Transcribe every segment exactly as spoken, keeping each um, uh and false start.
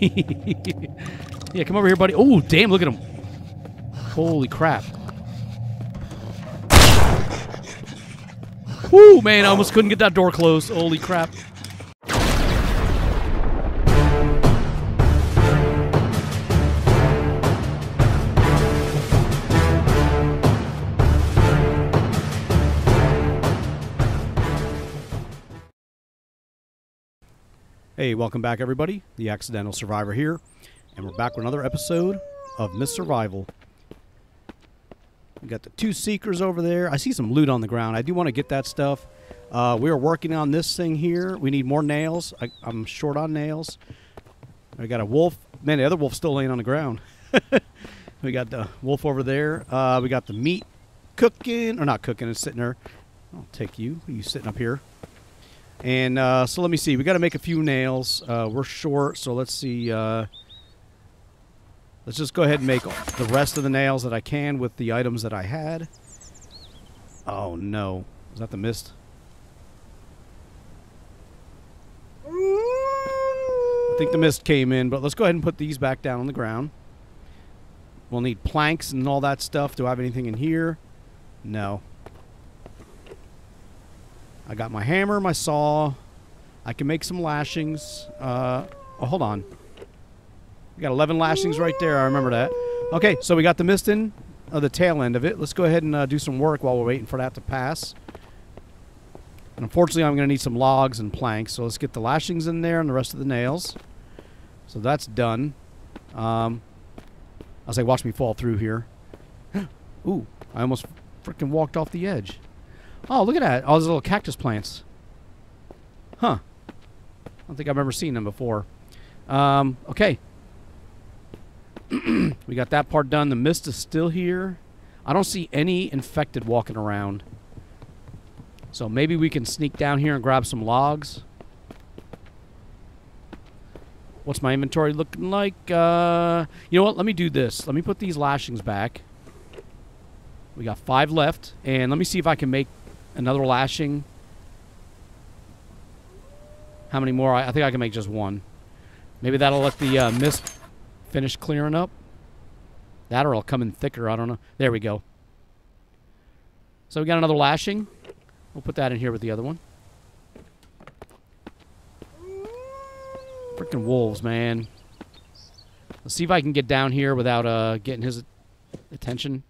Yeah, come over here, buddy. Oh, damn, look at him. Holy crap. Woo, man, I almost couldn't get that door closed. Holy crap. Hey, welcome back, everybody. The Accidental Survivor here, and we're back with another episode of Mist Survival. We got the two seekers over there. I see some loot on the ground. I do want to get that stuff. Uh, we are working on this thing here. We need more nails. I, I'm short on nails. We got a wolf. Man, the other wolf's still laying on the ground. We got the wolf over there. Uh, we got the meat cooking. Or not cooking, it's sitting there. I'll take you. You sitting up here. And uh, so let me see. We got to make a few nails. Uh, we're short, so let's see. Uh, Let's just go ahead and make the rest of the nails that I can with the items that I had. Oh, no. Is that the mist? I think the mist came in, but let's go ahead and put these back down on the ground. We'll need planks and all that stuff. Do I have anything in here? No. I got my hammer, my saw. I can make some lashings. Uh, oh, hold on. We got eleven lashings right there. I remember that. Okay, so we got the mist in, uh, the tail end of it. Let's go ahead and uh, do some work while we're waiting for that to pass. And unfortunately, I'm going to need some logs and planks. So let's get the lashings in there and the rest of the nails. So that's done. Um, I was like, watch me fall through here. Ooh, I almost freaking walked off the edge. Oh, look at that. All those little cactus plants. Huh. I don't think I've ever seen them before. Um, okay. We got that part done. The mist is still here. I don't see any infected walking around. So maybe we can sneak down here and grab some logs. What's my inventory looking like? Uh, you know what? Let me do this. Let me put these lashings back. We got five left. And let me see if I can make another lashing. How many more? I, I think I can make just one. Maybe that'll let the uh, mist finish clearing up. That or I'll come in thicker. I don't know. There we go. So we got another lashing. We'll put that in here with the other one. Freaking wolves, man. Let's see if I can get down here without uh, getting his attention.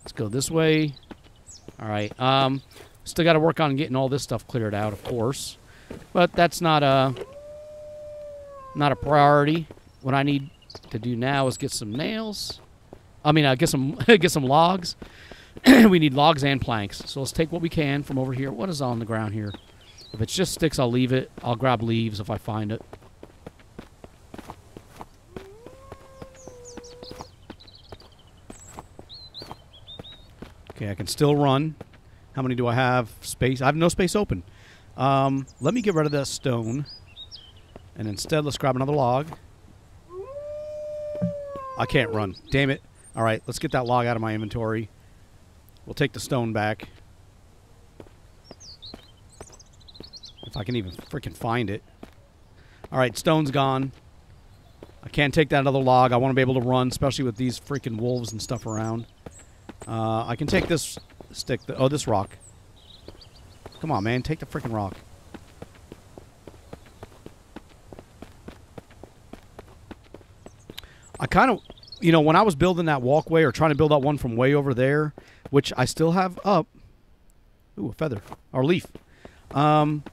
Let's go this way. All right. Um, still got to work on getting all this stuff cleared out, of course. But that's not a... Uh, Not a priority. What I need to do now is get some nails. I mean, I uh, get some get some logs. We need logs and planks. So let's take what we can from over here. What is on the ground here? If it's just sticks, I'll leave it. I'll grab leaves if I find it. Okay, I can still run. How many do I have? Space. I have no space open. Um, let me get rid of that stone. And instead, let's grab another log. I can't run. Damn it. All right, let's get that log out of my inventory. We'll take the stone back. If I can even freaking find it. All right, stone's gone. I can't take that other log. I want to be able to run, especially with these freaking wolves and stuff around. Uh, I can take this stick. Th- oh, this rock. Come on, man. Take the freaking rock. I kind of, you know, when I was building that walkway or trying to build that one from way over there, which I still have up. Ooh, a feather. Or leaf. Um,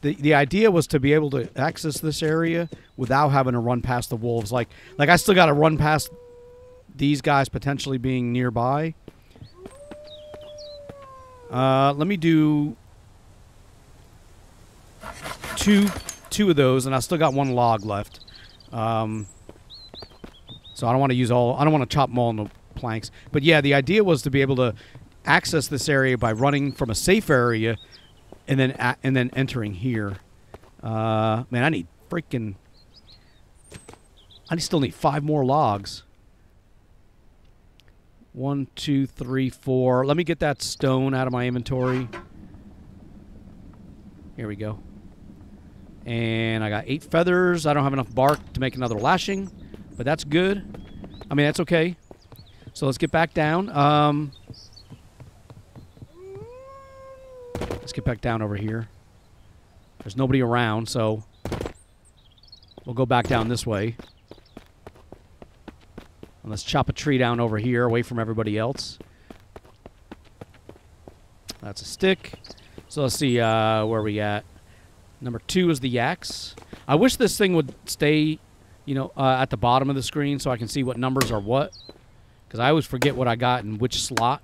the, the idea was to be able to access this area without having to run past the wolves. Like, like I still got to run past these guys potentially being nearby. Uh, let me do two, two of those, and I still got one log left. Um... So I don't want to use all, I don't want to chop them all into planks. But yeah, the idea was to be able to access this area by running from a safe area and then a and then entering here. Uh, man, I need freaking, I still need five more logs. One, two, three, four. Let me get that stone out of my inventory. Here we go. And I got eight feathers. I don't have enough bark to make another lashing, but that's good. I mean, that's okay. So let's get back down. Um, let's get back down over here. There's nobody around, so we'll go back down this way. And let's chop a tree down over here, away from everybody else. That's a stick. So let's see uh, where we at. Number two is the yaks. I wish this thing would stay, you know, uh, at the bottom of the screen so I can see what numbers are what. Because I always forget what I got in which slot.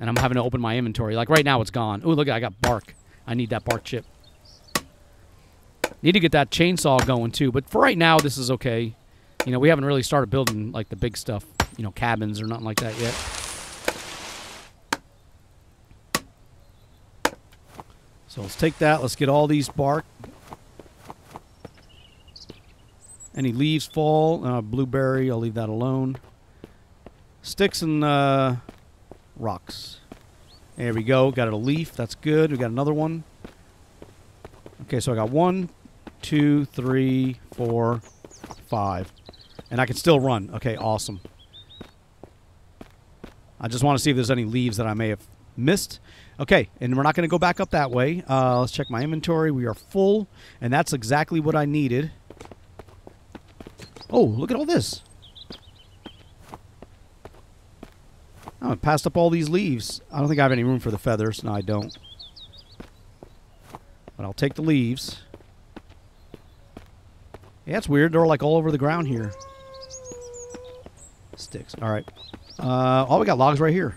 And I'm having to open my inventory. Like right now it's gone. Oh, look, I got bark. I need that bark chip. Need to get that chainsaw going too. But for right now, this is okay. You know, we haven't really started building like the big stuff. You know, cabins or nothing like that yet. So let's take that. Let's get all these bark. Any leaves fall. Uh, blueberry, I'll leave that alone. Sticks and uh, rocks. There we go. Got a leaf. That's good. We got another one. Okay, so I got one, two, three, four, five. And I can still run. Okay, awesome. I just want to see if there's any leaves that I may have missed. Okay, and we're not going to go back up that way. Uh, let's check my inventory. We are full, and that's exactly what I needed. Oh, look at all this. Oh, I passed up all these leaves. I don't think I have any room for the feathers. No, I don't. But I'll take the leaves. Yeah, it's weird. They're like all over the ground here. Sticks. All right. Uh, oh, we got logs right here.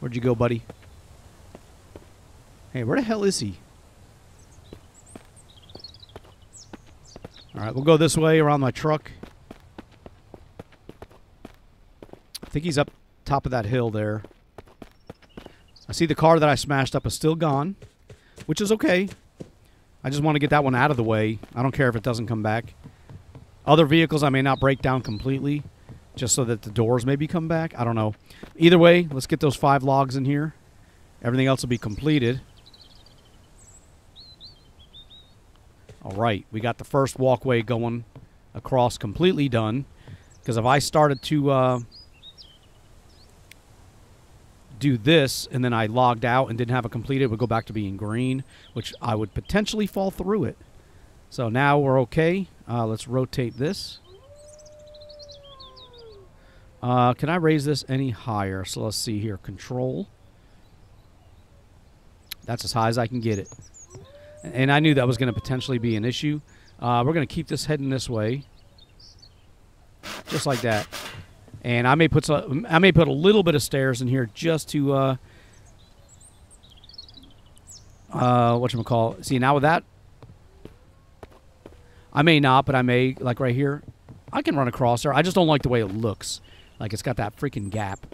Where'd you go, buddy? Hey, where the hell is he? All right, we'll go this way around my truck. I think he's up top of that hill there. I see the car that I smashed up is still gone, which is okay. I just want to get that one out of the way. I don't care if it doesn't come back. Other vehicles I may not break down completely, just so that the doors maybe come back. I don't know. Either way, let's get those five logs in here. Everything else will be completed. All right, we got the first walkway going across completely done. Because if I started to uh, do this and then I logged out and didn't have it completed, it would go back to being green, which I would potentially fall through it. So now we're okay. Uh, let's rotate this. Uh, can I raise this any higher? So let's see here. Control. That's as high as I can get it. And I knew that was going to potentially be an issue. Uh, we're going to keep this heading this way. Just like that. And I may put some, I may put a little bit of stairs in here just to... Uh, uh, whatchamacallit. See, now with that... I may not, but I may, like right here. I can run across there. I just don't like the way it looks. Like, it's got that freaking gap.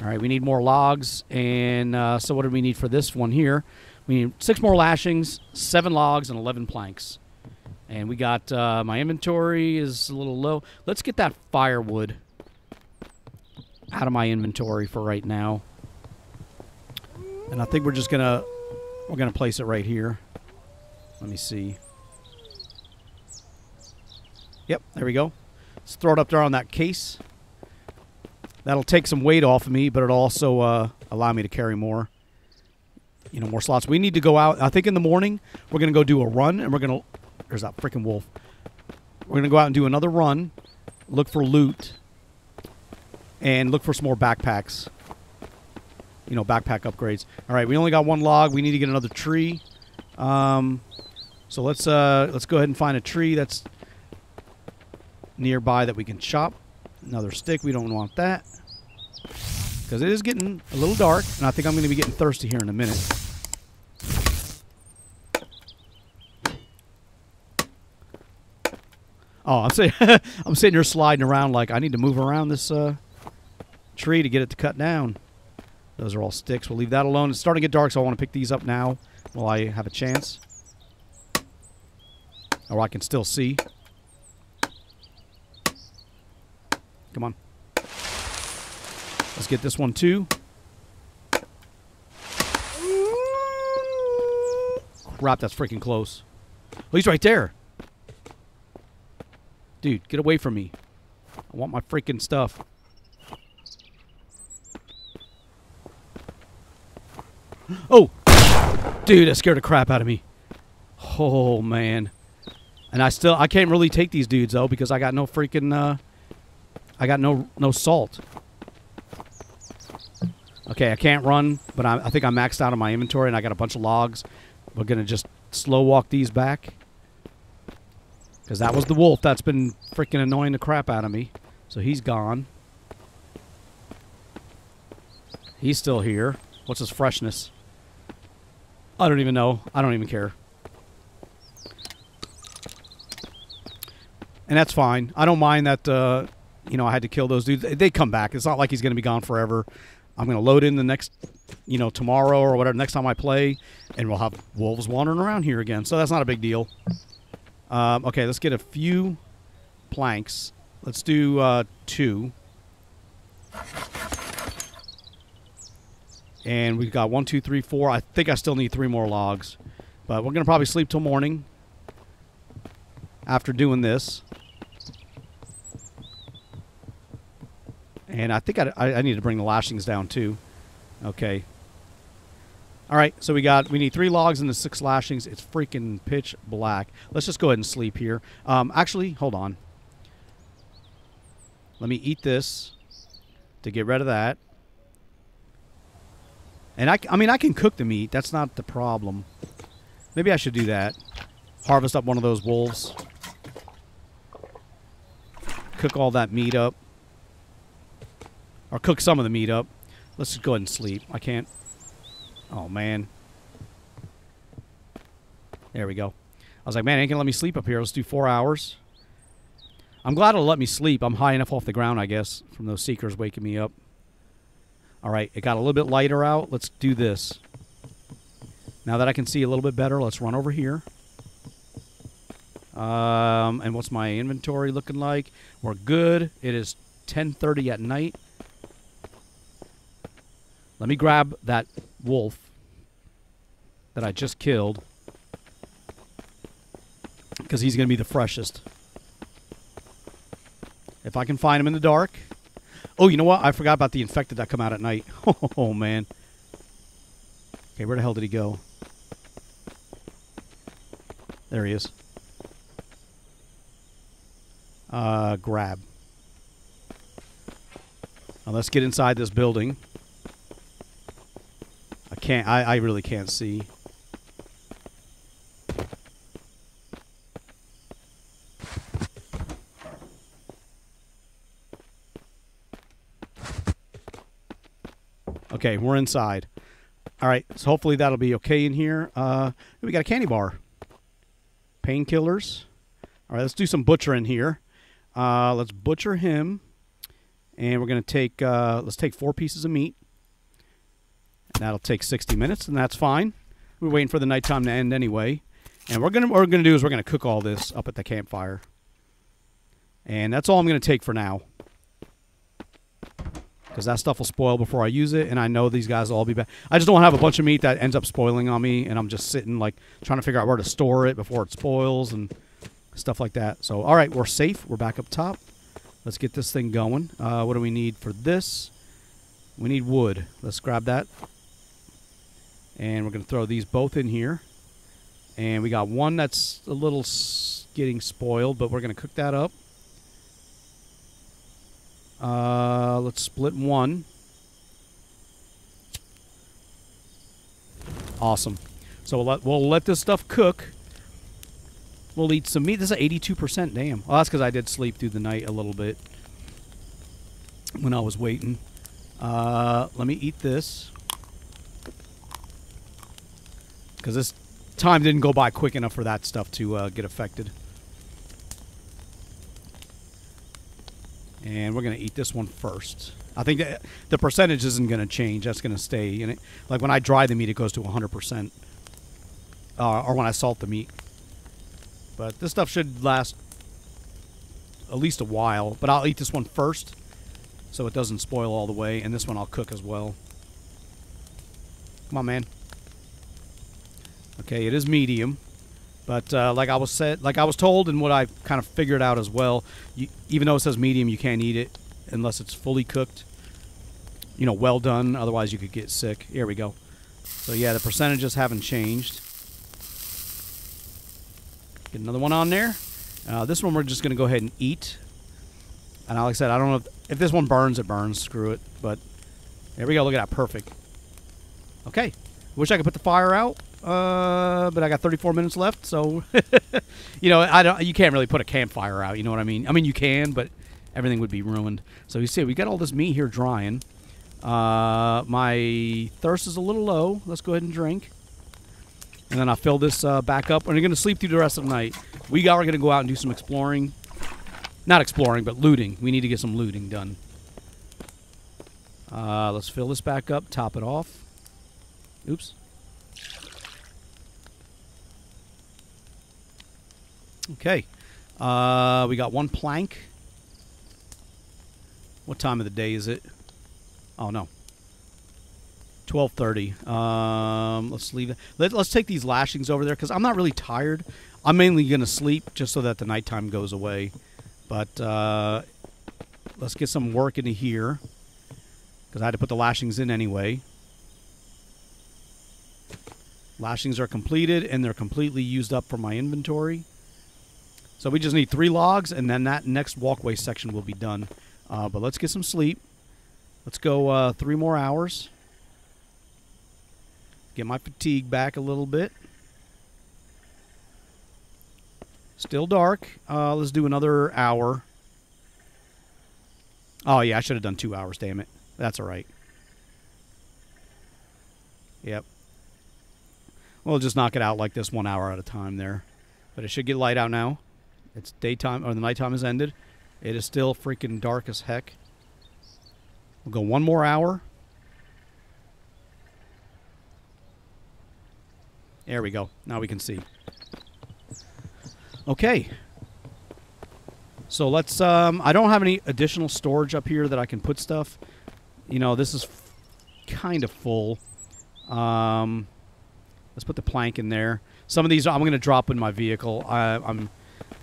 All right, we need more logs. And uh, so what do we need for this one here? We need six more lashings, seven logs, and eleven planks. And we got uh, my inventory is a little low. Let's get that firewood out of my inventory for right now. And I think we're just going to we're going to place it right here. Let me see. Yep, there we go. Let's throw it up there on that case. That'll take some weight off of me, but it'll also uh, allow me to carry more, you know, more slots. We need to go out. I think in the morning we're going to go do a run, and we're going to... There's that freaking wolf. We're going to go out and do another run, look for loot, and look for some more backpacks, you know, backpack upgrades. All right, we only got one log. We need to get another tree. Um, so let's uh, let's go ahead and find a tree that's nearby that we can chop. Another stick, we don't want that, because it is getting a little dark, and I think I'm going to be getting thirsty here in a minute. Oh, I'm saying I'm sitting here sliding around like I need to move around this uh, tree to get it to cut down. Those are all sticks. We'll leave that alone. It's starting to get dark, so I want to pick these up now while I have a chance, or I can still see. Come on. Let's get this one, too. crap, that's freaking close. Oh, he's right there. Dude, get away from me. I want my freaking stuff. Oh! Dude, that scared the crap out of me. Oh, man. And I still, I can't really take these dudes, though, because I got no freaking, uh, I got no, no salt. Okay, I can't run, but I, I think I maxed out on my inventory, and I got a bunch of logs. We're going to just slow walk these back. Because that was the wolf that's been freaking annoying the crap out of me. So he's gone. He's still here. What's his freshness? I don't even know. I don't even care. And that's fine. I don't mind that, uh, you know, I had to kill those dudes. They come back. It's not like he's going to be gone forever. I'm going to load in the next, you know, tomorrow or whatever, next time I play. And we'll have wolves wandering around here again. So that's not a big deal. Um, okay, let's get a few planks. Let's do uh, two. And we've got one, two, three, four. I think I still need three more logs. But we're going to probably sleep till morning after doing this. And I think I, I, I need to bring the lashings down too. Okay. All right, so we got, we need three logs and the six lashings. It's freaking pitch black. Let's just go ahead and sleep here. Um, actually, hold on. Let me eat this to get rid of that. And I, I mean, I can cook the meat. That's not the problem. Maybe I should do that. Harvest up one of those wolves. Cook all that meat up. Or cook some of the meat up. Let's just go ahead and sleep. I can't. Oh, man. There we go. I was like, man, it ain't gonna let me sleep up here. Let's do four hours. I'm glad it'll let me sleep. I'm high enough off the ground, I guess, from those seekers waking me up. All right, it got a little bit lighter out. Let's do this. Now that I can see a little bit better, let's run over here. Um, and what's my inventory looking like? We're good. It is ten thirty at night. Let me grab that wolf that I just killed because he's going to be the freshest. If I can find him in the dark. Oh, you know what? I forgot about the infected that come out at night. Oh, man. Okay, where the hell did he go? There he is. Uh, grab. Now let's get inside this building. Can't, I, I really can't see. Okay, we're inside. All right, so hopefully that'll be okay in here. Uh, we got a candy bar. Painkillers. All right, let's do some butchering here. Uh, let's butcher him. And we're going to take, uh, let's take four pieces of meat. That'll take sixty minutes, and that's fine. We're waiting for the nighttime to end anyway. And we're gonna, what we're going to do is we're going to cook all this up at the campfire. And that's all I'm going to take for now. Because that stuff will spoil before I use it, and I know these guys will all be back. I just don't want to have a bunch of meat that ends up spoiling on me, and I'm just sitting, like, trying to figure out where to store it before it spoils and stuff like that. So, all right, we're safe. We're back up top. Let's get this thing going. Uh, what do we need for this? We need wood. Let's grab that. And we're going to throw these both in here. And we got one that's a little s getting spoiled, but we're going to cook that up. Uh, let's split one. Awesome. So we'll let, we'll let this stuff cook. We'll eat some meat. This is eighty-two percent. Damn. Well, that's because I did sleep through the night a little bit when I was waiting. Uh, let me eat this. Because this time didn't go by quick enough for that stuff to uh, get affected. And we're going to eat this one first. I think that the percentage isn't going to change. That's going to stay in it. Like when I dry the meat, it goes to one hundred percent. Uh, or when I salt the meat. But this stuff should last at least a while. But I'll eat this one first so it doesn't spoil all the way. And this one I'll cook as well. Come on, man. Okay, it is medium, but uh, like I was said, like I was told, and what I kind of figured out as well, you, even though it says medium, you can't eat it unless it's fully cooked. You know, well done. Otherwise, you could get sick. Here we go. So yeah, the percentages haven't changed. Get another one on there. Uh, this one we're just gonna go ahead and eat. And like I said, I don't know if, if this one burns, it burns. Screw it. But there we go. Look at that. Perfect. Okay. Wish I could put the fire out, uh, but I got thirty-four minutes left. So, you know, I don't. You can't really put a campfire out. You know what I mean? I mean, you can, but everything would be ruined. So you see, we got all this meat here drying. Uh, my thirst is a little low. Let's go ahead and drink. And then I fill this uh, back up. And we're going to sleep through the rest of the night. We are going to go out and do some exploring. Not exploring, but looting. We need to get some looting done. Uh, let's fill this back up, top it off. Oops. Okay. Uh, we got one plank. What time of the day is it? Oh, no. twelve thirty. Um, let's leave it. Let, let's take these lashings over there because I'm not really tired. I'm mainly going to sleep just so that the nighttime goes away. But uh, let's get some work into here because I had to put the lashings in anyway. Lashings are completed, and they're completely used up for my inventory. So we just need three logs, and then that next walkway section will be done. Uh, but let's get some sleep. Let's go uh, three more hours. Get my fatigue back a little bit. Still dark. Uh, let's do another hour. Oh, yeah, I should have done two hours, damn it. That's all right. Yep. We'll just knock it out like this, one hour at a time there. But it should get light out now. It's daytime, or the nighttime has ended. It is still freaking dark as heck. We'll go one more hour. There we go. Now we can see. Okay, so let's, um, I don't have any additional storage up here that I can put stuff. You know, this is f kind of full. Um, let's put the plank in there. Some of these I'm going to drop in my vehicle. I, I'm,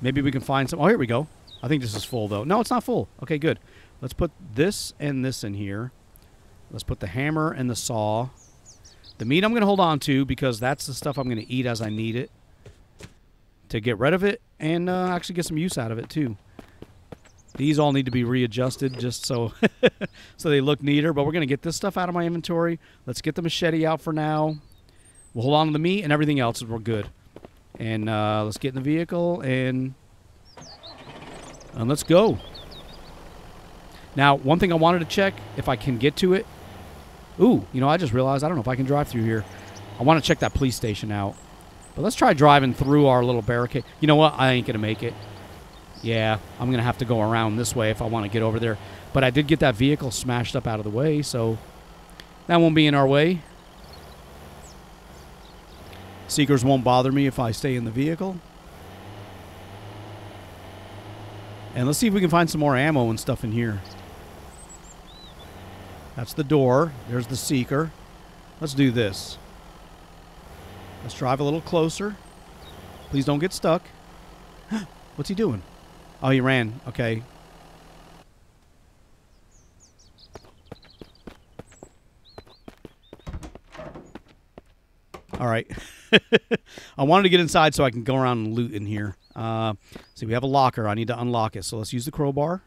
maybe we can find some. Oh, here we go. I think this is full, though. No, it's not full. Okay, good. Let's put this and this in here. Let's put the hammer and the saw. The meat I'm going to hold on to because that's the stuff I'm going to eat as I need it. To get rid of it and uh, actually get some use out of it too. These all need to be readjusted just so so they look neater. But we're going to get this stuff out of my inventory. Let's get the machete out for now. We'll hold on to the meat and everything else and we're good. And uh, let's get in the vehicle and, and let's go. Now, one thing I wanted to check, if I can get to it. Ooh, you know, I just realized I don't know if I can drive through here. I want to check that police station out. But let's try driving through our little barricade. You know what? I ain't going to make it. Yeah, I'm going to have to go around this way if I want to get over there. But I did get that vehicle smashed up out of the way, so that won't be in our way. Seekers won't bother me if I stay in the vehicle. And let's see if we can find some more ammo and stuff in here. That's the door. There's the seeker. Let's do this. Let's drive a little closer. Please don't get stuck. What's he doing? Oh, he ran. Okay. All right. I wanted to get inside so I can go around and loot in here. Uh, see, we have a locker. I need to unlock it. So let's use the crowbar.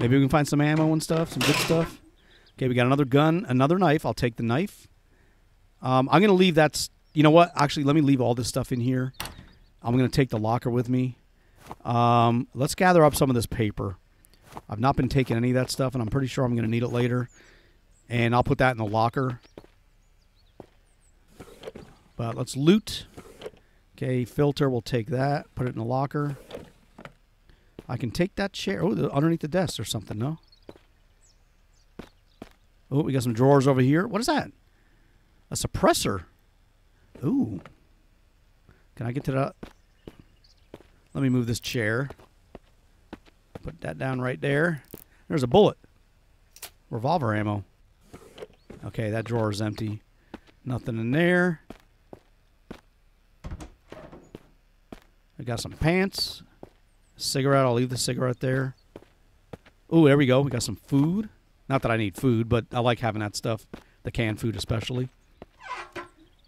Maybe we can find some ammo and stuff, some good stuff. Okay, we got another gun, another knife. I'll take the knife. Um, I'm going to leave that... You know what? Actually, let me leave all this stuff in here. I'm going to take the locker with me. Um, let's gather up some of this paper. I've not been taking any of that stuff, and I'm pretty sure I'm going to need it later. And I'll put that in the locker. But let's loot. Okay, filter, we'll take that. Put it in the locker. I can take that chair. Oh, underneath the desk or something, no? Oh, we got some drawers over here. What is that? A suppressor. Ooh. Can I get to that? Let me move this chair. Put that down right there. There's a bullet. Revolver ammo. Okay, that drawer is empty. Nothing in there. I got some pants. Cigarette. I'll leave the cigarette there. Oh, there we go. We got some food. Not that I need food, but I like having that stuff. The canned food especially.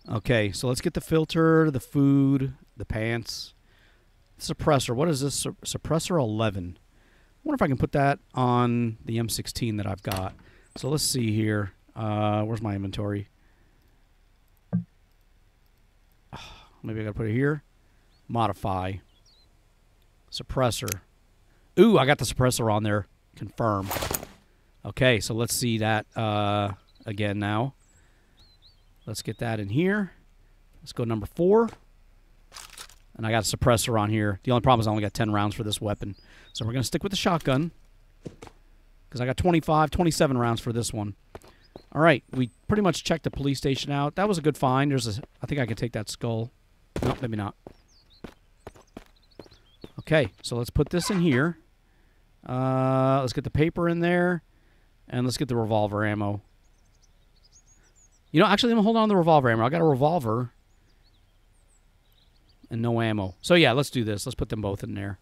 Okay, so let's get the filter, the food, the pants. Suppressor. What is this? Suppressor eleven. I wonder if I can put that on the M sixteen that I've got. So let's see here. Uh, where's my inventory? Maybe I gotta put it here. Modify. Suppressor. Ooh, I got the suppressor on there. Confirm. Okay, so let's see that uh, again now. Let's get that in here. Let's go number four. And I got a suppressor on here. The only problem is I only got ten rounds for this weapon. So we're going to stick with the shotgun. Because I got twenty-five, twenty-seven rounds for this one. All right, we pretty much checked the police station out. That was a good find. There's a, I think I can take that skull. No, maybe not. Okay, so let's put this in here. Uh, let's get the paper in there. And let's get the revolver ammo. You know, actually, I'm going to hold on to the revolver ammo. I got a revolver. And no ammo. So yeah, let's do this. Let's put them both in there.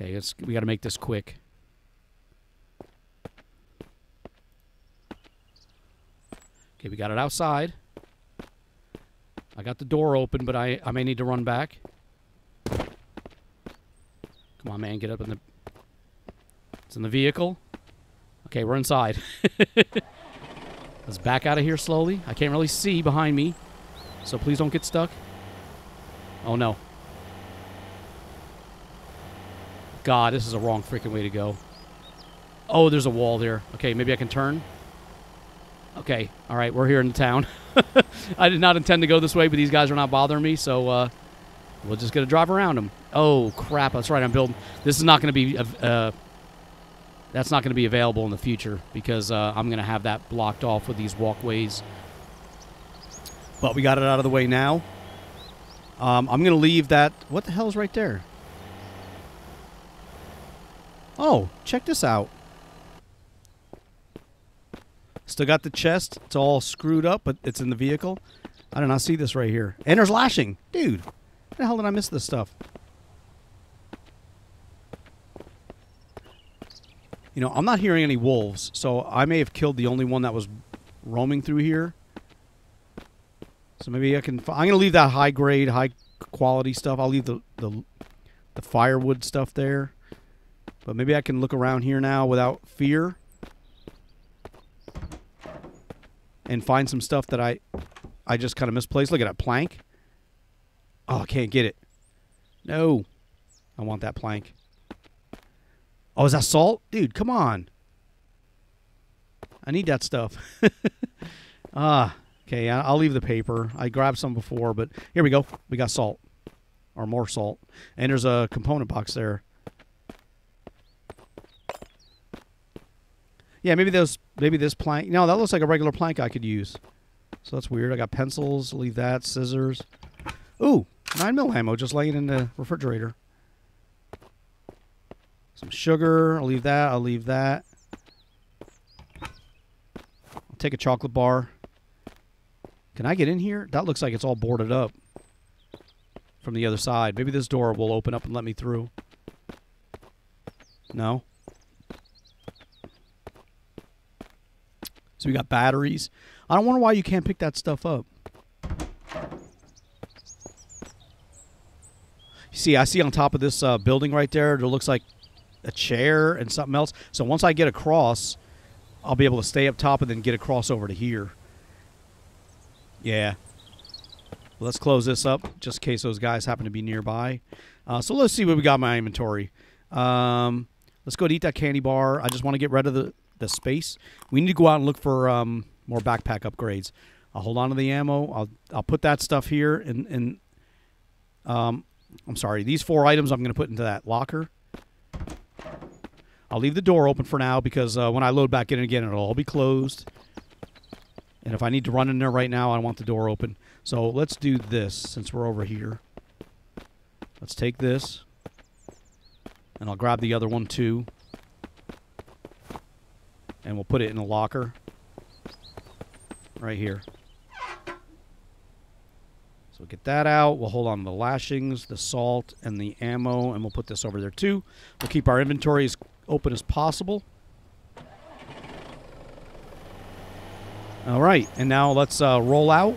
Okay, let's, we got to make this quick. Okay, we got it outside. I got the door open, but I, I may need to run back. Come on, man, get up in the... It's in the vehicle. Okay, we're inside. Let's back out of here slowly. I can't really see behind me, so please don't get stuck. Oh, no. God, this is a wrong freaking way to go. Oh, there's a wall there. Okay, maybe I can turn. Okay, all right, we're here in town. I did not intend to go this way, but these guys are not bothering me, so... Uh, we're just going to drive around them. Oh, crap, that's right, I'm building... This is not going to be... Uh, That's not going to be available in the future because uh, I'm going to have that blocked off with these walkways. But we got it out of the way now. Um, I'm going to leave that. What the hell is right there? Oh, check this out. Still got the chest. It's all screwed up, but it's in the vehicle. I did not see this right here. And there's lashing. Dude, how the hell did I miss this stuff? You know, I'm not hearing any wolves, so I may have killed the only one that was roaming through here. So maybe I can... I'm going to leave that high-grade, high-quality stuff. I'll leave the, the, the firewood stuff there. But maybe I can look around here now without fear. And find some stuff that I, I just kind of misplaced. Look at that plank. Oh, I can't get it. No. I want that plank. Oh, is that salt? Dude, come on. I need that stuff. Ah, okay, I'll leave the paper. I grabbed some before, but here we go. We got salt. Or more salt. And there's a component box there. Yeah, maybe those maybe this plank. No, that looks like a regular plank I could use. So that's weird. I got pencils, leave that, scissors. Ooh, nine mil ammo just laying in the refrigerator. Some sugar. I'll leave that. I'll leave that. I'll take a chocolate bar. Can I get in here? That looks like it's all boarded up from the other side. Maybe this door will open up and let me through. No? So we got batteries. I don't wonder why you can't pick that stuff up. You see, I see on top of this uh, building right there, it looks like a chair and something else. So once I get across, I'll be able to stay up top and then get across over to here. Yeah. Well, let's close this up just in case those guys happen to be nearby. Uh, so let's see what we got in my inventory. Um, let's go to eat that candy bar. I just want to get rid of the, the space. We need to go out and look for um, more backpack upgrades. I'll hold on to the ammo. I'll, I'll put that stuff here. And, and um, I'm sorry. These four items I'm going to put into that locker. I'll leave the door open for now because uh, when I load back in again, it'll all be closed. And if I need to run in there right now, I want the door open. So let's do this since we're over here. Let's take this. And I'll grab the other one too. and we'll put it in a locker right here. So get that out. We'll hold on to the lashings, the salt, and the ammo, and we'll put this over there too. We'll keep our inventory as open as possible. All right, and now let's uh, roll out.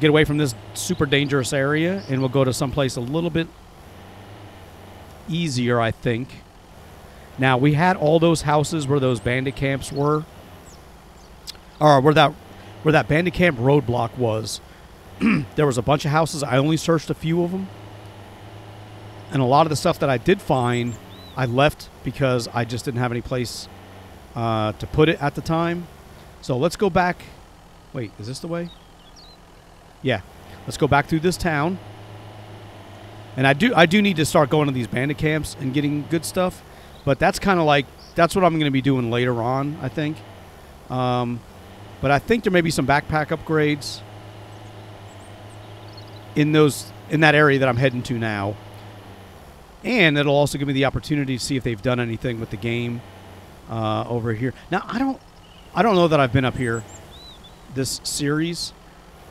Get away from this super dangerous area, and we'll go to someplace a little bit easier, I think. Now, we had all those houses where those bandit camps were, or where that where that bandit camp roadblock was. There was a bunch of houses. I only searched a few of them. And a lot of the stuff that I did find, I left because I just didn't have any place uh, to put it at the time. So let's go back. Wait, is this the way? Yeah, let's go back through this town. And I do I do need to start going to these bandit camps and getting good stuff. But that's kind of like, that's what I'm going to be doing later on, I think. Um, but I think there may be some backpack upgrades in those in that area that I'm heading to now. And it'll also give me the opportunity to see if they've done anything with the game uh, over here. Now, I don't, I don't know that I've been up here this series.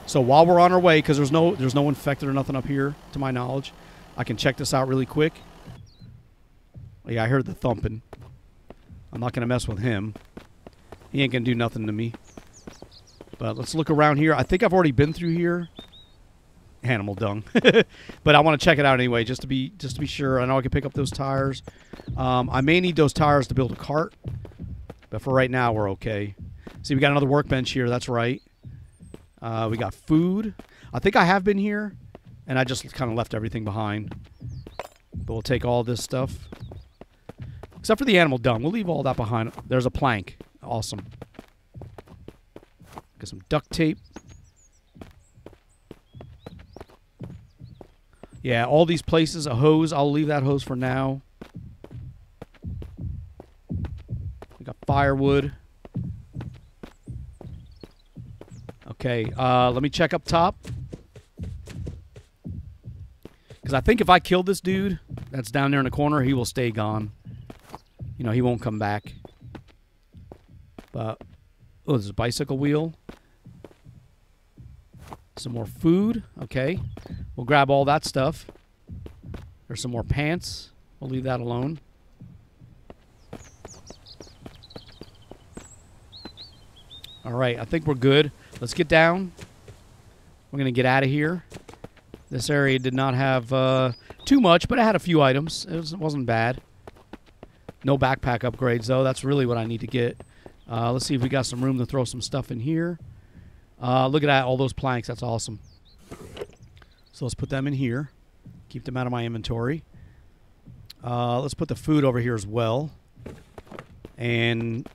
So while we're on our way, because there's no there's no infected or nothing up here, to my knowledge, I can check this out really quick. Yeah, I heard the thumping. I'm not going to mess with him. He ain't going to do nothing to me. But let's look around here. I think I've already been through here. Animal dung. But I want to check it out anyway, just to be just to be sure. I know I can pick up those tires. Um, I may need those tires to build a cart. But for right now, we're okay. See, we got another workbench here. That's right. Uh, we got food. I think I have been here, and I just kind of left everything behind. But we'll take all this stuff. Except for the animal dung. We'll leave all that behind. There's a plank. Awesome. Got some duct tape. Yeah, all these places. A hose. I'll leave that hose for now. We got firewood. Okay, uh, let me check up top. Because I think if I kill this dude that's down there in the corner, he will stay gone. You know, he won't come back. But, oh, there's a bicycle wheel. Some more food. Okay, we'll grab all that stuff. There's some more pants. We'll leave that alone. All right, I think we're good. Let's get down. We're going to get out of here. This area did not have uh, too much, but it had a few items. It, was, it wasn't bad. No backpack upgrades, though. That's really what I need to get. Uh, let's see if we got some room to throw some stuff in here. Uh, look at that, all those planks. That's awesome. So let's put them in here. Keep them out of my inventory. Uh, let's put the food over here as well. And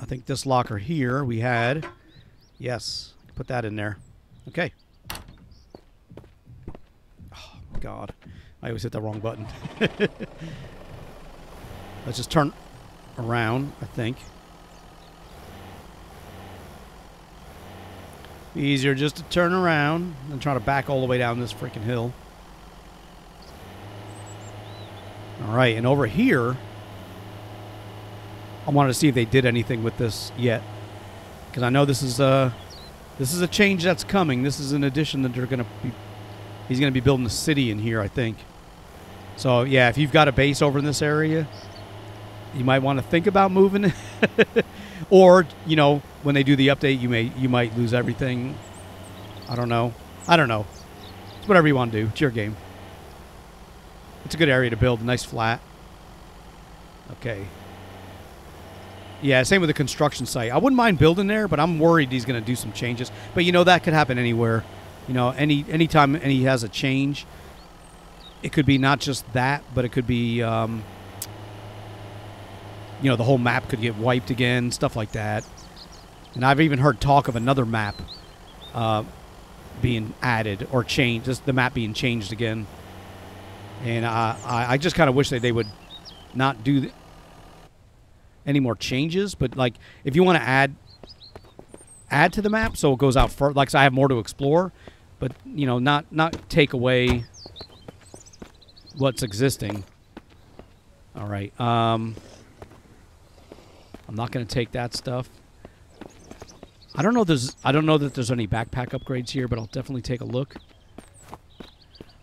I think this locker here we had... Yes, put that in there. Okay. Oh, my God. I always hit the wrong button. Let's just turn around, I think. Be easier just to turn around than try to back all the way down this freaking hill. All right, and over here, I wanted to see if they did anything with this yet. Because I know this is a this is a change that's coming. This is an addition that they're gonna be. He's gonna be building a city in here, I think. So yeah, if you've got a base over in this area, you might want to think about moving. Or you know, when they do the update, you may you might lose everything. I don't know. I don't know. It's whatever you want to do. It's your game. It's a good area to build. A nice flat. Okay. Yeah, same with the construction site. I wouldn't mind building there, but I'm worried he's going to do some changes. But, you know, that could happen anywhere. You know, any anytime he has a change, it could be not just that, but it could be, um, you know, the whole map could get wiped again, stuff like that. And I've even heard talk of another map uh, being added or changed, just the map being changed again. And I, I just kind of wish that they would not do that. Any more changes, but like if you want to add add to the map so it goes out further, like so I have more to explore, but you know, not not take away what's existing. All right, um I'm not going to take that stuff. I don't know. There's I don't know that there's any backpack upgrades here, but I'll definitely take a look.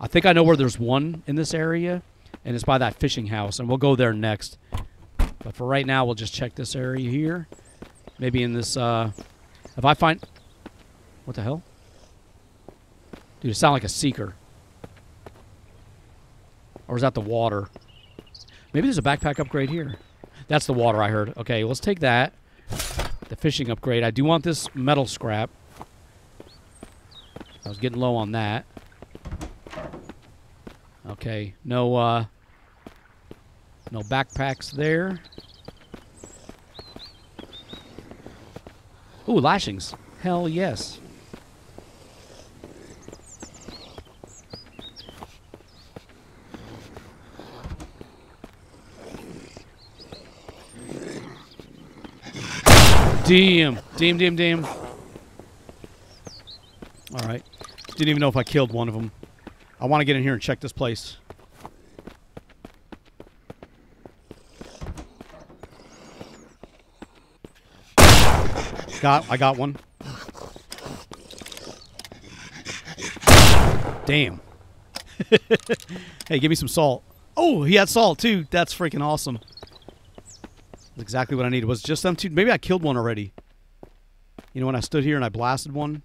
I think I know where there's one in this area, and it's by that fishing house, and we'll go there next. But for right now, we'll just check this area here. Maybe in this, uh, if I find, what the hell? Dude, it sounded like a seeker. Or is that the water? Maybe there's a backpack upgrade here. That's the water I heard. Okay, let's take that. The fishing upgrade. I do want this metal scrap. I was getting low on that. Okay, no, uh, no backpacks there. Ooh, lashings. Hell yes. Damn. Damn, damn, damn. Alright. Didn't even know if I killed one of them. I want to get in here and check this place. Got, I got one. Damn. Hey, give me some salt. Oh, he had salt too. That's freaking awesome. That's exactly what I needed. Was just them two. Maybe I killed one already. You know, when I stood here and I blasted one.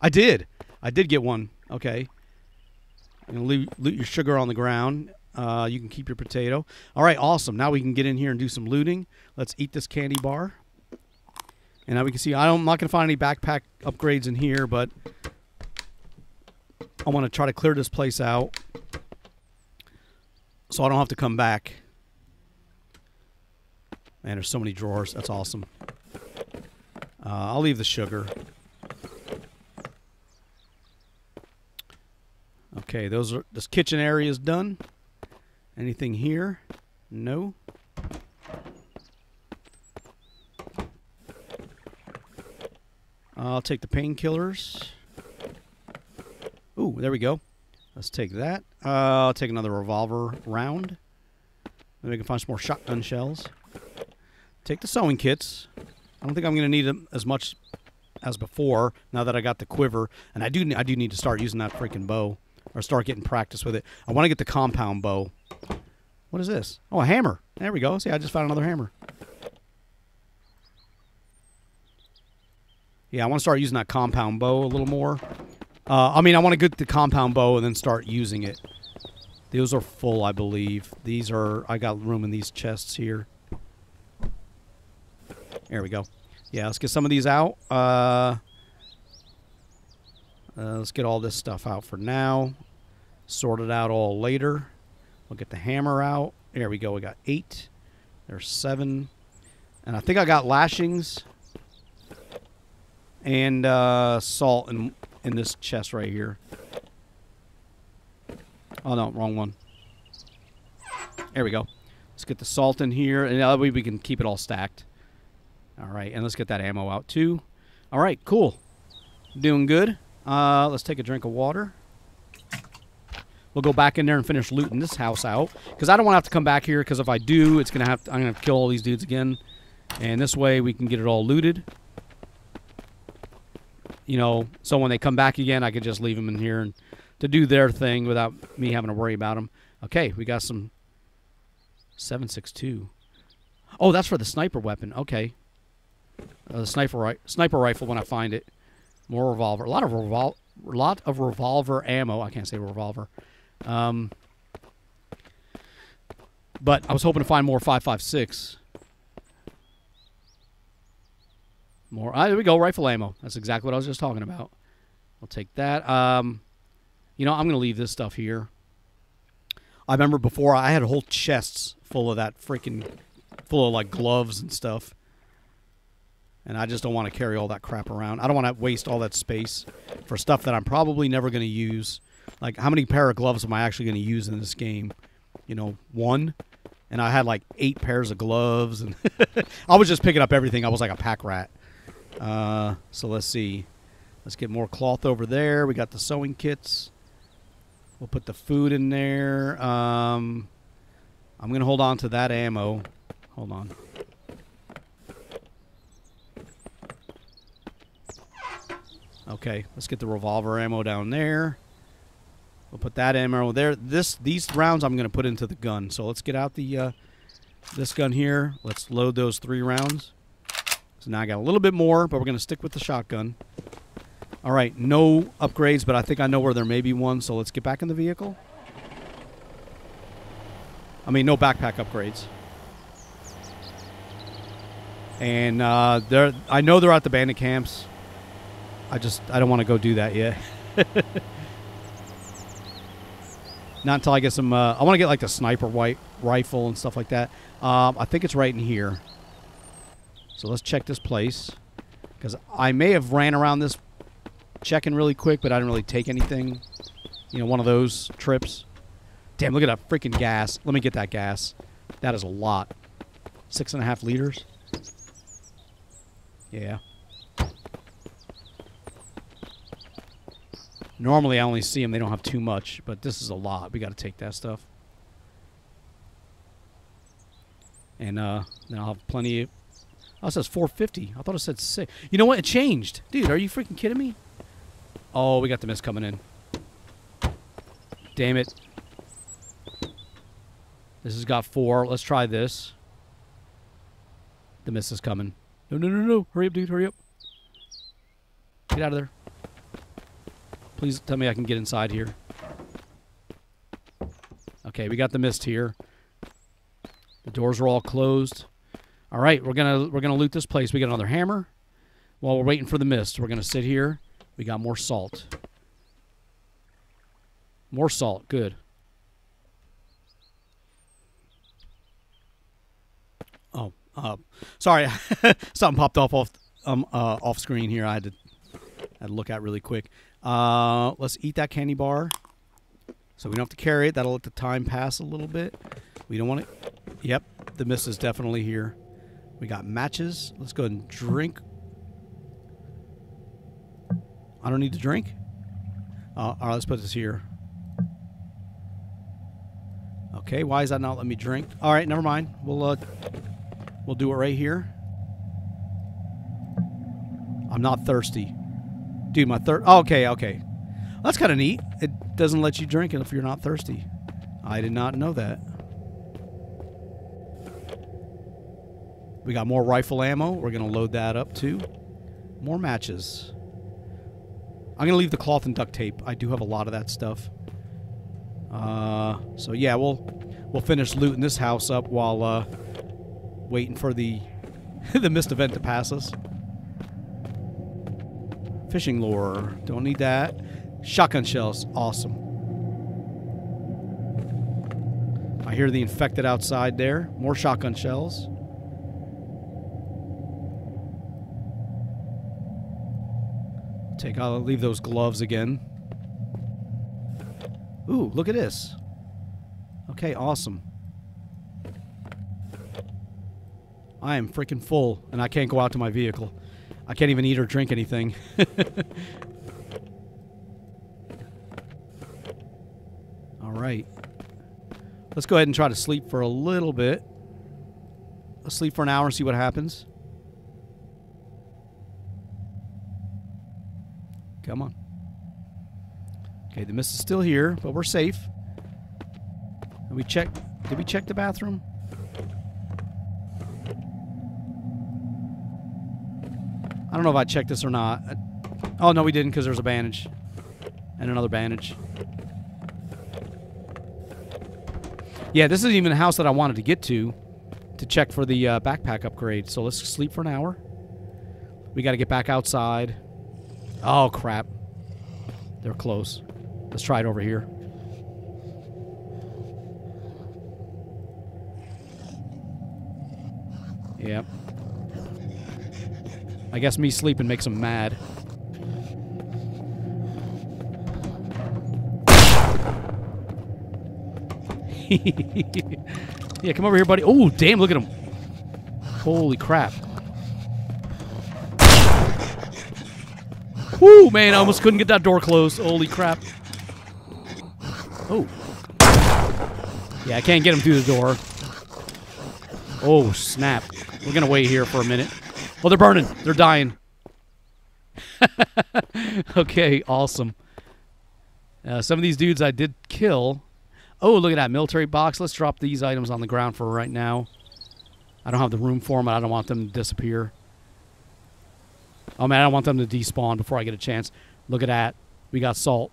I did. I did get one. Okay. I'm gonna loot, loot your sugar on the ground. Uh, you can keep your potato. All right, awesome. Now we can get in here and do some looting. Let's eat this candy bar. And now we can see, I don't, I'm not going to find any backpack upgrades in here, but I want to try to clear this place out so I don't have to come back. Man, there's so many drawers. That's awesome. Uh, I'll leave the sugar. Okay, those are, this kitchen area is done. Anything here? No. I'll take the painkillers. Ooh, there we go. Let's take that. Uh, I'll take another revolver round. Maybe I can find some more shotgun shells. Take the sewing kits. I don't think I'm going to need them as much as before now that I got the quiver. And I do, I do need to start using that freaking bow or start getting practice with it. I want to get the compound bow. What is this? Oh, a hammer. There we go. See, I just found another hammer. Yeah, I want to start using that compound bow a little more. Uh, I mean, I want to get the compound bow and then start using it. Those are full, I believe. These are... I got room in these chests here. There we go. Yeah, let's get some of these out. Uh, uh, let's get all this stuff out for now. Sort it out all later. We'll get the hammer out. There we go. We got eight. There's seven. And I think I got lashings... and uh, salt in, in this chest right here. Oh, no, wrong one. There we go. Let's get the salt in here, and that way we can keep it all stacked. All right, and let's get that ammo out, too. All right, cool. Doing good. Uh, let's take a drink of water. We'll go back in there and finish looting this house out, because I don't want to have to come back here, because if I do, it's gonna have to, I'm going to kill all these dudes again. And this way we can get it all looted. You know, so when they come back again, I could just leave them in here and to do their thing without me having to worry about them. Okay, we got some seven six two. Oh, that's for the sniper weapon. Okay. Uh, the sniper, ri sniper rifle when I find it. More revolver. A lot of, revol lot of revolver ammo. I can't say revolver. Um, but I was hoping to find more five five six. More. Ah, there we go. Rifle ammo. That's exactly what I was just talking about. I'll take that. Um, you know, I'm going to leave this stuff here. I remember before I had whole chests full of that freaking, full of like gloves and stuff. And I just don't want to carry all that crap around. I don't want to waste all that space for stuff that I'm probably never going to use. Like, how many pair of gloves am I actually going to use in this game? You know, one. And I had like eight pairs of gloves. And I was just picking up everything. I was like a pack rat. Uh, so let's see. Let's get more cloth over there. We got the sewing kits. We'll put the food in there. Um, I'm going to hold on to that ammo. Hold on. Okay, let's get the revolver ammo down there. We'll put that ammo there. This these rounds I'm going to put into the gun. So let's get out the uh, this gun here. Let's load those three rounds. So now I got a little bit more, but we're going to stick with the shotgun. All right, no upgrades, but I think I know where there may be one, so let's get back in the vehicle. I mean, no backpack upgrades. And uh, they're, I know they're at the bandit camps. I just, I don't want to go do that yet. Not until I get some, uh, I want to get like the sniper white rifle and stuff like that. Um, I think it's right in here. So let's check this place. Because I may have ran around this checking really quick, but I didn't really take anything. You know, one of those trips. Damn, look at that freaking gas. Let me get that gas. That is a lot. Six and a half liters. Yeah. Normally I only see them. They don't have too much, but this is a lot. We got to take that stuff. And uh, then I'll have plenty of... Oh, it says four fifty. I thought it said six. You know what? It changed. Dude, are you freaking kidding me? Oh, we got the mist coming in. Damn it. This has got four. Let's try this. The mist is coming. No, no, no, no. Hurry up, dude. Hurry up. Get out of there. Please tell me I can get inside here. Okay, we got the mist here. The doors are all closed. All right, we're gonna we're gonna loot this place. We got another hammer. While we're waiting for the mist, we're gonna sit here. We got more salt. More salt. Good. Oh, uh, sorry. Something popped off off um uh, off screen here. I had to I had to look at really quick. Uh, let's eat that candy bar, so we don't have to carry it. That'll let the time pass a little bit. We don't want to. Yep, the mist is definitely here. We got matches. Let's go ahead and drink. I don't need to drink. Uh, all right, let's put this here. Okay, why is that not letting me drink? All right, never mind. We'll uh, we'll do it right here. I'm not thirsty. Dude, my third. Oh, okay, okay. That's kind of neat. It doesn't let you drink it if you're not thirsty. I did not know that. We got more rifle ammo. We're going to load that up, too. More matches. I'm going to leave the cloth and duct tape. I do have a lot of that stuff. Uh, so, yeah, we'll we'll finish looting this house up while uh, waiting for the, the missed event to pass us. Fishing lure. Don't need that. Shotgun shells. Awesome. I hear the infected outside there. More shotgun shells. Take. I'll leave those gloves again. Ooh, look at this. Okay, awesome. I am freaking full, and I can't go out to my vehicle. I can't even eat or drink anything. All right. Let's go ahead and try to sleep for a little bit. Let's sleep for an hour and see what happens. Come on. Okay, the mist is still here, but we're safe. And we checked. Did we check the bathroom? I don't know if I checked this or not. Oh, no, we didn't because there's a bandage. And another bandage. Yeah, this isn't even a house that I wanted to get to to check for the uh, backpack upgrade. So let's sleep for an hour. We got to get back outside. Oh, crap. They're close. Let's try it over here. Yep. I guess me sleeping makes him mad. Yeah, come over here, buddy. Oh, damn, look at him. Holy crap. Woo, man, I almost couldn't get that door closed. Holy crap. Oh. Yeah, I can't get him through the door. Oh, snap. We're going to wait here for a minute. Oh, they're burning. They're dying. Okay, awesome. Uh, some of these dudes I did kill. Oh, look at that military box. Let's drop these items on the ground for right now. I don't have the room for them, and I don't want them to disappear. Oh, man, I don't want them to despawn before I get a chance. Look at that. We got salt.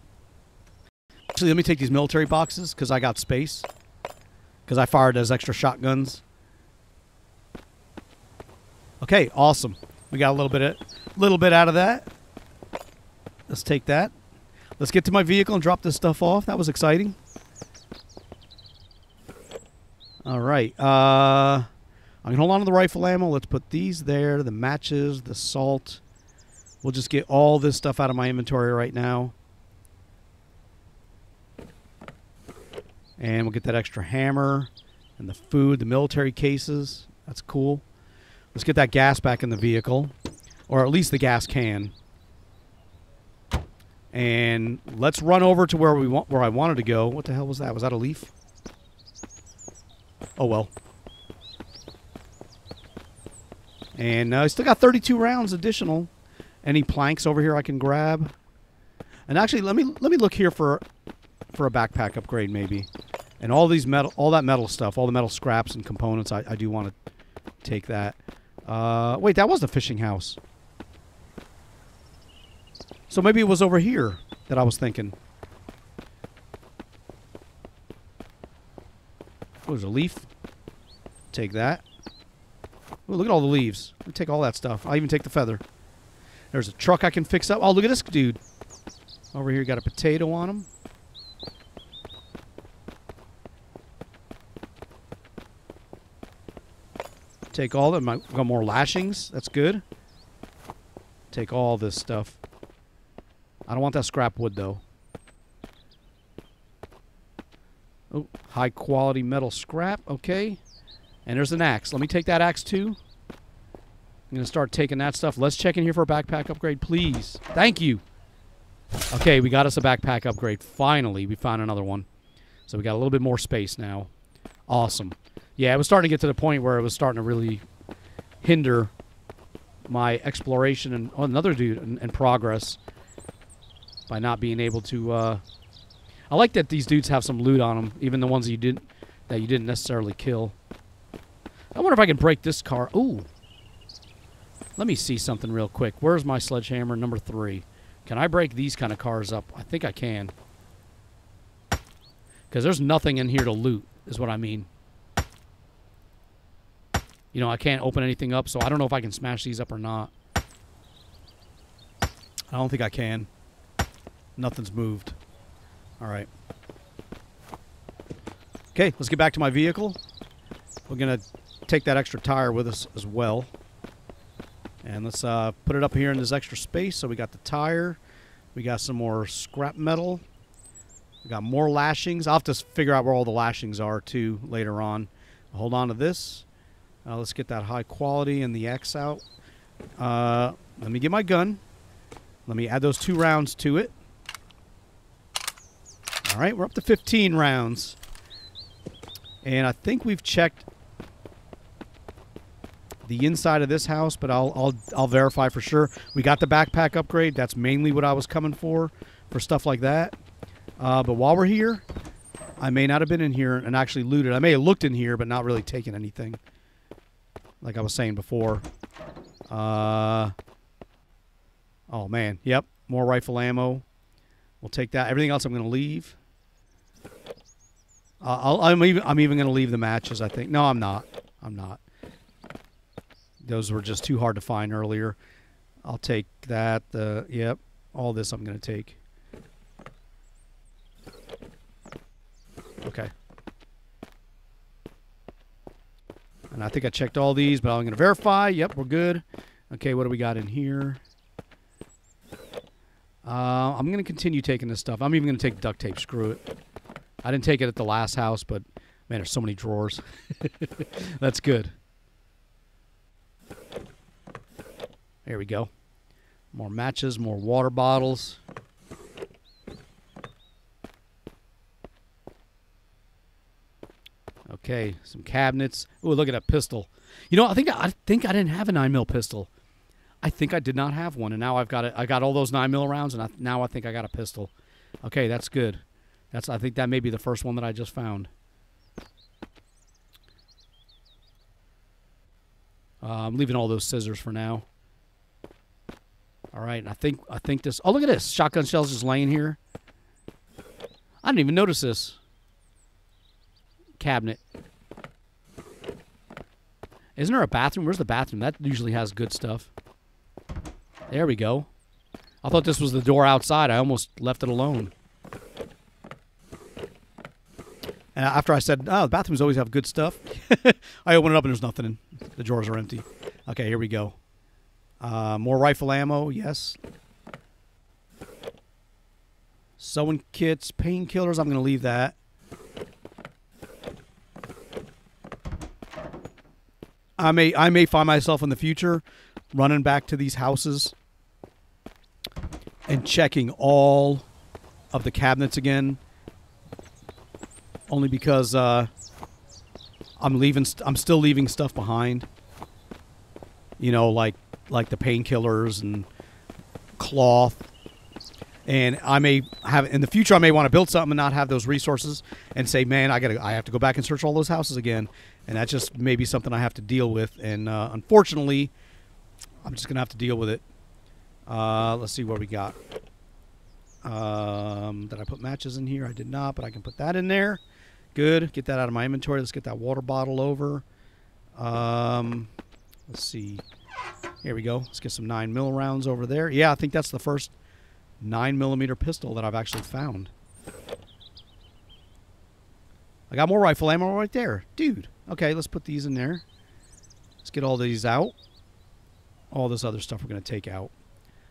Actually, let me take these military boxes because I got space. Because I fired those extra shotguns. Okay, awesome. We got a little bit, of, little bit out of that. Let's take that. Let's get to my vehicle and drop this stuff off. That was exciting. All right. Uh, I'm going to hold on to the rifle ammo. Let's put these there, the matches, the salt. We'll just get all this stuff out of my inventory right now. And we'll get that extra hammer and the food, the military cases. That's cool. Let's get that gas back in the vehicle, or at least the gas can. And let's run over to where we want, where I wanted to go. What the hell was that? Was that a leaf? Oh, well. And uh, I still got thirty-two rounds additional. Any planks over here I can grab? And actually, let me let me look here for for a backpack upgrade maybe. And all these metal, all that metal stuff, all the metal scraps and components, I, I do want to take that. Uh, wait, that was the fishing house. So maybe it was over here that I was thinking. Oh, there's a leaf. Take that. Oh, look at all the leaves. Let me take all that stuff. I'll even take the feather. There's a truck I can fix up. Oh, look at this dude. Over here, got a potato on him. Take all of them. I've got more lashings. That's good. Take all this stuff. I don't want that scrap wood, though. Oh, high-quality metal scrap. Okay. And there's an axe. Let me take that axe, too. I'm going to start taking that stuff. Let's check in here for a backpack upgrade, please. Thank you. Okay, we got us a backpack upgrade. Finally, we found another one. So we got a little bit more space now. Awesome. Yeah, it was starting to get to the point where it was starting to really hinder my exploration and oh, another dude and, and progress by not being able to. Uh, I like that these dudes have some loot on them, even the ones that you didn't that you didn't necessarily kill. I wonder if I can break this car. Ooh. Let me see something real quick. Where's my sledgehammer number three? Can I break these kind of cars up? I think I can. Because there's nothing in here to loot, is what I mean. You know, I can't open anything up, so I don't know if I can smash these up or not. I don't think I can. Nothing's moved. All right. Okay, let's get back to my vehicle. We're going to take that extra tire with us as well. And let's uh, put it up here in this extra space. So we got the tire. We got some more scrap metal. We got more lashings. I'll have to figure out where all the lashings are, too, later on. Hold on to this. Uh, let's get that high quality and the X out. Uh, let me get my gun. Let me add those two rounds to it. All right, we're up to fifteen rounds. And I think we've checked the inside of this house, but I'll, I'll I'll verify for sure. We got the backpack upgrade. That's mainly what I was coming for, for stuff like that. Uh, but while we're here, I may not have been in here and actually looted. I may have looked in here, but not really taken anything, like I was saying before. Uh, oh, man. Yep, more rifle ammo. We'll take that. Everything else I'm going to leave. Uh, I'll, I'm even, I'm even going to leave the matches, I think. No, I'm not. I'm not. Those were just too hard to find earlier. I'll take that. The yep, all this I'm going to take. Okay. And I think I checked all these, but I'm going to verify. Yep, we're good. Okay, what do we got in here? Uh, I'm going to continue taking this stuff. I'm even going to take duct tape. Screw it. I didn't take it at the last house, but, man, there's so many drawers. That's good. There we go. More matches, more water bottles. Okay, some cabinets. Ooh, look at that pistol. You know, I think I think I didn't have a nine mil pistol. I think I did not have one, and now I've got it. I got all those nine mil rounds, and I, now I think I got a pistol. Okay, that's good. That's I think that may be the first one that I just found. Uh, I'm leaving all those scissors for now. All right, and I think I think this. Oh, look at this! Shotgun shells just laying here. I didn't even notice this cabinet. Isn't there a bathroom? Where's the bathroom? That usually has good stuff. There we go. I thought this was the door outside. I almost left it alone. And after I said, oh, the bathrooms always have good stuff, I open it up and there's nothing in. The drawers are empty. Okay, here we go. Uh, more rifle ammo, yes. Sewing kits, painkillers, I'm going to leave that. I may, I may find myself in the future running back to these houses and checking all of the cabinets again, only because uh, I'm leaving. St I'm still leaving stuff behind. You know, like like the painkillers and cloth. And I may have in the future. I may want to build something and not have those resources, and say, "Man, I gotta. I have to go back and search all those houses again." And that's just maybe something I have to deal with. And uh, unfortunately, I'm just gonna have to deal with it. Uh, let's see what we got. Um, did I put matches in here? I did not, but I can put that in there. Good. Get that out of my inventory. Let's get that water bottle over. Um, let's see. Here we go. Let's get some nine mil rounds over there. Yeah, I think that's the first nine millimeter pistol that I've actually found. I got more rifle ammo right there. Dude. Okay, let's put these in there. Let's get all these out. All this other stuff we're going to take out.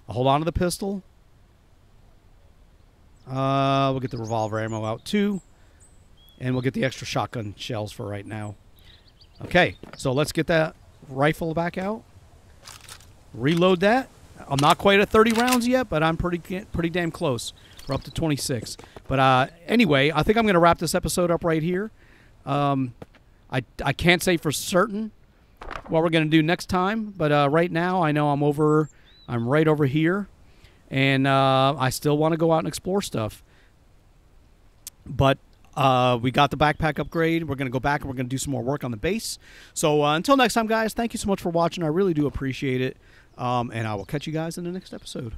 I'll hold on to the pistol. Uh, we'll get the revolver ammo out too. And we'll get the extra shotgun shells for right now. Okay, so let's get that rifle back out. Reload that. I'm not quite at thirty rounds yet, but I'm pretty pretty damn close. We're up to twenty-six. But uh, anyway, I think I'm going to wrap this episode up right here. Um, I, I can't say for certain what we're going to do next time, but uh, right now I know I'm over. I'm right over here, and uh, I still want to go out and explore stuff. But uh, we got the backpack upgrade. We're going to go back, and we're going to do some more work on the base. So uh, until next time, guys, thank you so much for watching. I really do appreciate it. Um, and I will catch you guys in the next episode.